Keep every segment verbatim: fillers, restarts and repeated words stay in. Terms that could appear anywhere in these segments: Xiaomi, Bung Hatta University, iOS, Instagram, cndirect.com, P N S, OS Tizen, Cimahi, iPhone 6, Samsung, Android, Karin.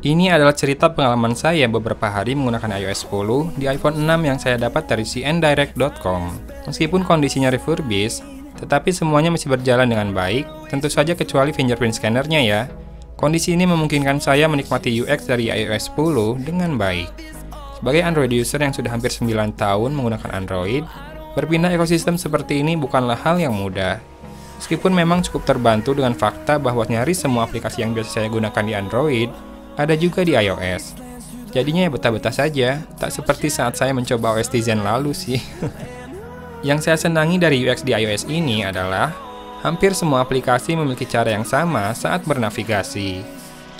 Ini adalah cerita pengalaman saya beberapa hari menggunakan iOS sepuluh di iPhone enam yang saya dapat dari c n direct dot com. Meskipun kondisinya refurbished, tetapi semuanya masih berjalan dengan baik, tentu saja kecuali fingerprint scannernya ya. Kondisi ini memungkinkan saya menikmati U X dari iOS sepuluh dengan baik. Sebagai Android user yang sudah hampir sembilan tahun menggunakan Android, berpindah ekosistem seperti ini bukanlah hal yang mudah. Meskipun memang cukup terbantu dengan fakta bahwa nyaris semua aplikasi yang biasa saya gunakan di Android ada juga di iOS. Jadinya ya betah-betah saja, tak seperti saat saya mencoba O S Tizen lalu sih. Yang saya senangi dari U X di iOS ini adalah hampir semua aplikasi memiliki cara yang sama saat bernavigasi.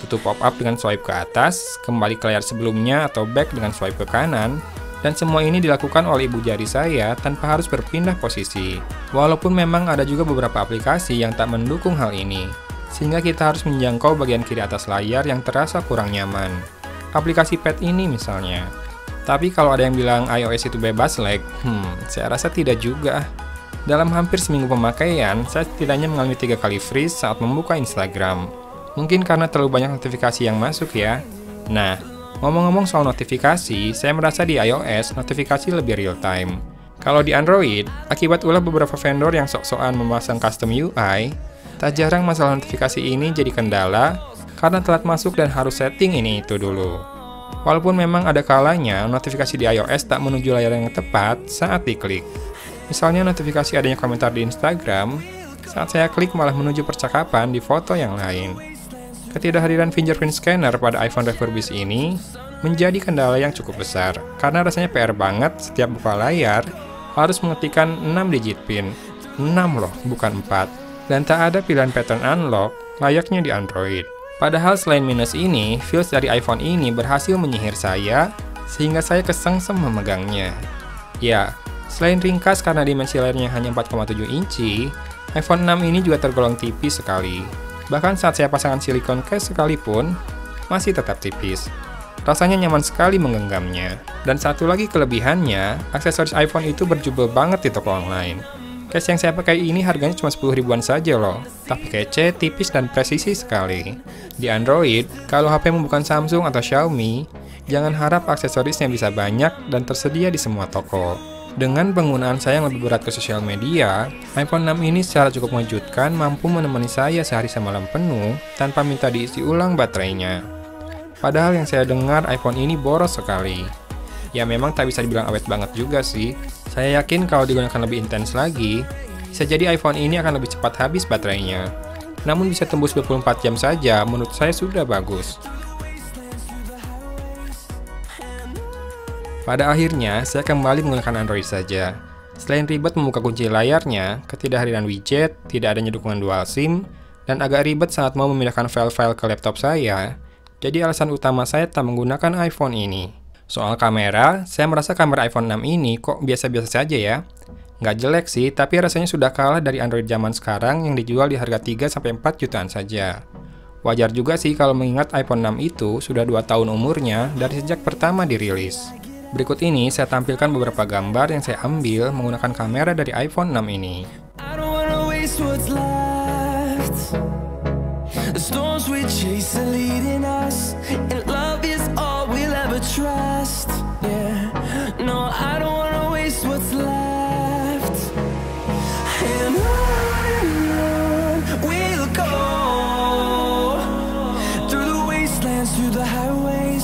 Tutup pop-up dengan swipe ke atas, kembali ke layar sebelumnya atau back dengan swipe ke kanan, dan semua ini dilakukan oleh ibu jari saya tanpa harus berpindah posisi. Walaupun memang ada juga beberapa aplikasi yang tak mendukung hal ini, sehingga kita harus menjangkau bagian kiri atas layar yang terasa kurang nyaman. Aplikasi Pad ini misalnya. Tapi kalau ada yang bilang iOS itu bebas lag, hmm, saya rasa tidak juga. Dalam hampir seminggu pemakaian, saya setidaknya mengalami tiga kali freeze saat membuka Instagram. Mungkin karena terlalu banyak notifikasi yang masuk ya. Nah, ngomong-ngomong soal notifikasi, saya merasa di iOS notifikasi lebih real time. Kalau di Android, akibat ulah beberapa vendor yang sok-sokan memasang custom U I, tak jarang masalah notifikasi ini jadi kendala karena telat masuk dan harus setting ini itu dulu. Walaupun memang ada kalanya notifikasi di iOS tak menuju layar yang tepat saat diklik. Misalnya notifikasi adanya komentar di Instagram, saat saya klik malah menuju percakapan di foto yang lain. Ketidakhadiran fingerprint scanner pada iPhone refurbished ini menjadi kendala yang cukup besar, karena rasanya P R banget setiap buka layar harus mengetikkan enam digit pin. enam loh, bukan empat. Dan tak ada pilihan pattern unlock layaknya di Android. Padahal selain minus ini, feels dari iPhone ini berhasil menyihir saya, sehingga saya kesengsem memegangnya. Ya, selain ringkas karena dimensi layarnya hanya empat koma tujuh inci, iPhone enam ini juga tergolong tipis sekali. Bahkan saat saya pasangkan silikon case sekalipun, masih tetap tipis. Rasanya nyaman sekali menggenggamnya. Dan satu lagi kelebihannya, aksesoris iPhone itu berjubel banget di toko online. Case yang saya pakai ini harganya cuma sepuluh ribuan saja loh, tapi kece, tipis, dan presisi sekali. Di Android, kalau H P-mu bukan Samsung atau Xiaomi, jangan harap aksesorisnya bisa banyak dan tersedia di semua toko. Dengan penggunaan saya yang lebih berat ke sosial media, iPhone enam ini secara cukup mengejutkan mampu menemani saya sehari semalam penuh tanpa minta diisi ulang baterainya. Padahal yang saya dengar iPhone ini boros sekali. Ya memang tak bisa dibilang awet banget juga sih. Saya yakin kalau digunakan lebih intens lagi, bisa jadi iPhone ini akan lebih cepat habis baterainya. Namun bisa tembus dua puluh empat jam saja, menurut saya sudah bagus. Pada akhirnya, saya kembali menggunakan Android saja. Selain ribet membuka kunci layarnya, ketidakhadiran widget, tidak adanya dukungan dual SIM, dan agak ribet saat mau memindahkan file-file ke laptop saya, jadi alasan utama saya tak menggunakan iPhone ini. Soal kamera, saya merasa kamera iPhone enam ini kok biasa-biasa saja ya. Nggak jelek sih, tapi rasanya sudah kalah dari Android zaman sekarang yang dijual di harga tiga sampai empat jutaan saja. Wajar juga sih kalau mengingat iPhone enam itu sudah dua tahun umurnya dari sejak pertama dirilis. Berikut ini saya tampilkan beberapa gambar yang saya ambil menggunakan kamera dari iPhone enam ini. Trust, yeah. No, I don't wanna waste what's left. And on and on we'll go through the wastelands, through the highways,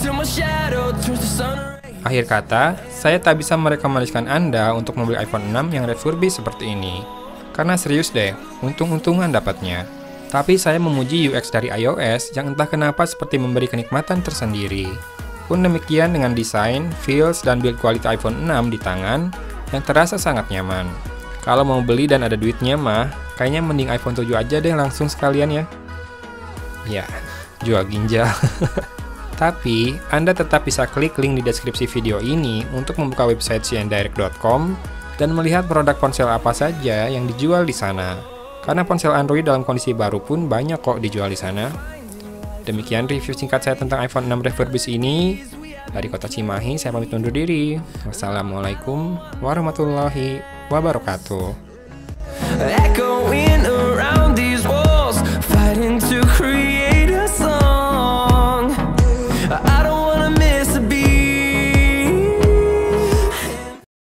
till my shadow turns to sun rays. Akhir kata, saya tak bisa merekomendasikan Anda untuk membeli iPhone enam yang refurbished seperti ini. Karena serius deh, untung-untungan dapatnya. Tapi saya memuji U X dari iOS yang entah kenapa seperti memberi kenikmatan tersendiri. Pun demikian dengan desain, feels, dan build quality iPhone enam di tangan yang terasa sangat nyaman. Kalau mau beli dan ada duitnya mah, kayaknya mending iPhone tujuh aja deh langsung sekalian ya. Ya, jual ginjal. Tapi, Anda tetap bisa klik link di deskripsi video ini untuk membuka website c n direct dot com dan melihat produk ponsel apa saja yang dijual di sana. Karena ponsel Android dalam kondisi baru pun banyak kok dijual di sana. Demikian review singkat saya tentang iPhone enam refurbished ini. Dari kota Cimahi, saya pamit undur diri. Wassalamualaikum warahmatullahi wabarakatuh.